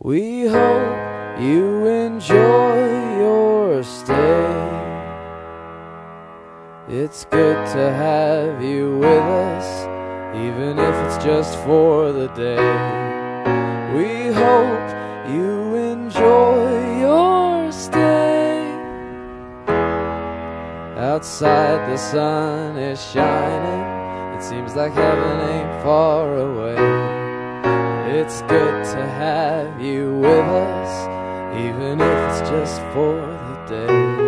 We hope you enjoy your stay. It's good to have you with us, even if it's just for the day. We hope you enjoy your stay. Outside the sun is shining, it seems like heaven ain't far away. It's good to have you with us, even if it's just for the day.